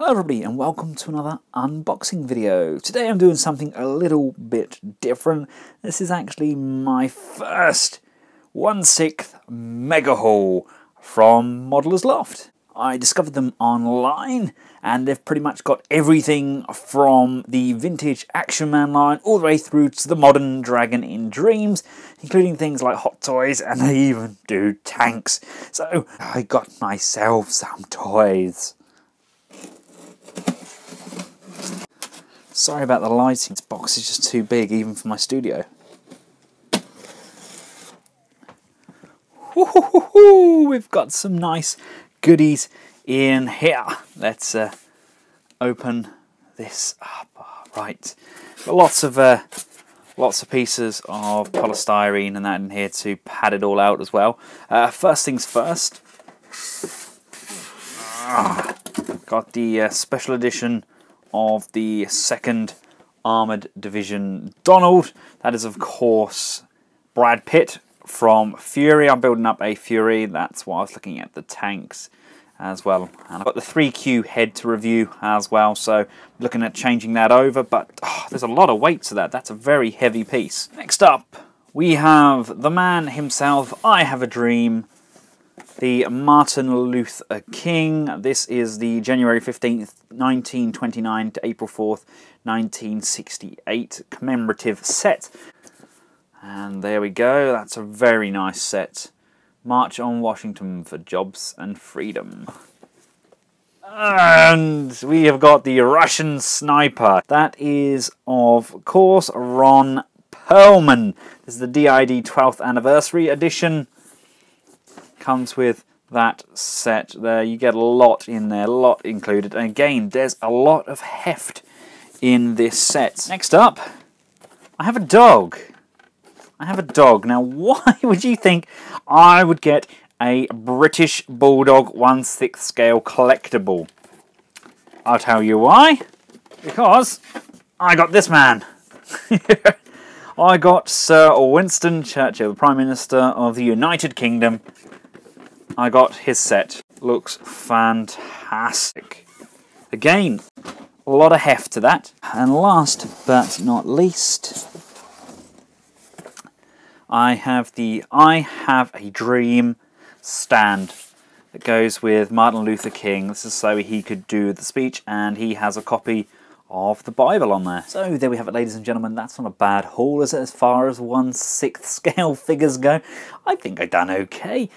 Hello everybody and welcome to another unboxing video. Today I'm doing something a little bit different. This is actually my first 1/6 mega haul from Modeler's Loft. I discovered them online and they've pretty much got everything from the vintage Action Man line all the way through to the modern Dragon in Dreams, including things like Hot Toys, and they even do tanks. So I got myself some toys. Sorry about the lighting, this box is just too big even for my studio. We've got some nice goodies in here. Let's open this up. Right, got lots of pieces of polystyrene and that in here to pad it all out as well. First things first, got the special edition of the 2nd Armoured Division Donald. That is, of course, Brad Pitt from Fury. I'm building up a Fury. That's why I was looking at the tanks as well. And I've got the 3Q head to review as well, so looking at changing that over, but there's a lot of weight to that. That's a very heavy piece. Next up, we have the man himself, I Have a Dream, the Martin Luther King. This is the January 15th, 1929 to April 4th, 1968 commemorative set. And there we go, that's a very nice set. March on Washington for Jobs and Freedom. And we have got the Russian Sniper. That is, of course, Ron Perlman. This is the DID 12th Anniversary Edition. Comes with that set there. You get a lot in there, a lot included. And again, there's a lot of heft in this set. Next up, I have a dog. I have a dog. Now, why would you think I would get a British Bulldog 1/6 scale collectible? I'll tell you why. Because I got this man. I got Sir Winston Churchill, the Prime Minister of the United Kingdom. I got his set. Looks fantastic. Again, a lot of heft to that. And last but not least, I have the I Have a Dream stand that goes with Martin Luther King. This is so he could do the speech, and he has a copy of the Bible on there. So there we have it, ladies and gentlemen. That's not a bad haul, is it, as far as 1/6 scale figures go? I think I done okay.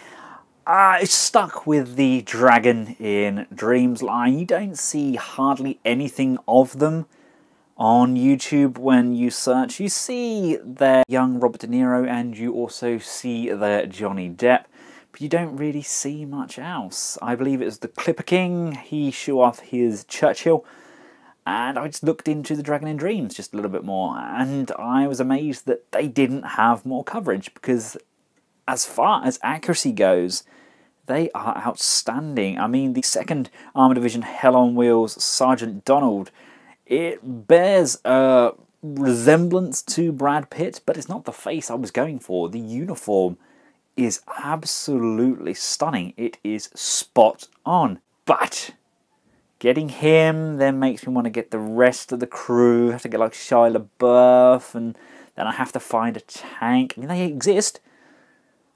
I stuck with the Dragon in Dreams line. You don't see hardly anything of them on YouTube. When you search, you see their young Robert De Niro and you also see their Johnny Depp, but you don't really see much else. I believe it was the Clipper King. He show off his Churchill, and I just looked into the Dragon in Dreams just a little bit more, and I was amazed that they didn't have more coverage, because as far as accuracy goes, they are outstanding. I mean, the 2nd Armoured Division Hell on Wheels Sergeant Donald, it bears a resemblance to Brad Pitt, but it's not the face I was going for. The uniform is absolutely stunning. It is spot on. But getting him then makes me want to get the rest of the crew. I have to get like Shia LaBeouf, and then I have to find a tank. I mean, they exist.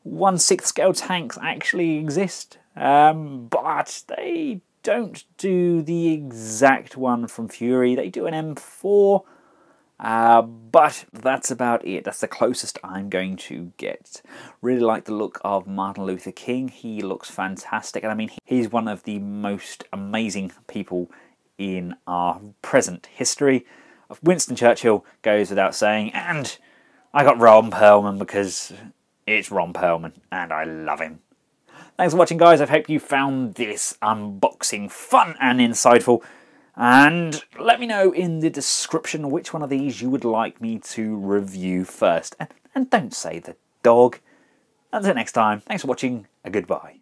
1/6 scale tanks actually exist, but they don't do the exact one from Fury. They do an M4, but that's about it. That's the closest I'm going to get. Really like the look of Martin Luther King. He looks fantastic, and I mean, he's one of the most amazing people in our present history. Winston Churchill goes without saying, and I got Ron Perlman because it's Ron Perlman, and I love him. Thanks for watching, guys. I hope you found this unboxing fun and insightful. And let me know in the description which one of these you would like me to review first. And don't say the dog. Until next time, thanks for watching, and goodbye.